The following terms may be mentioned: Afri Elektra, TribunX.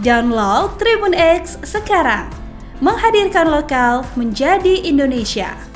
Download TribunX sekarang, menghadirkan lokal menjadi Indonesia.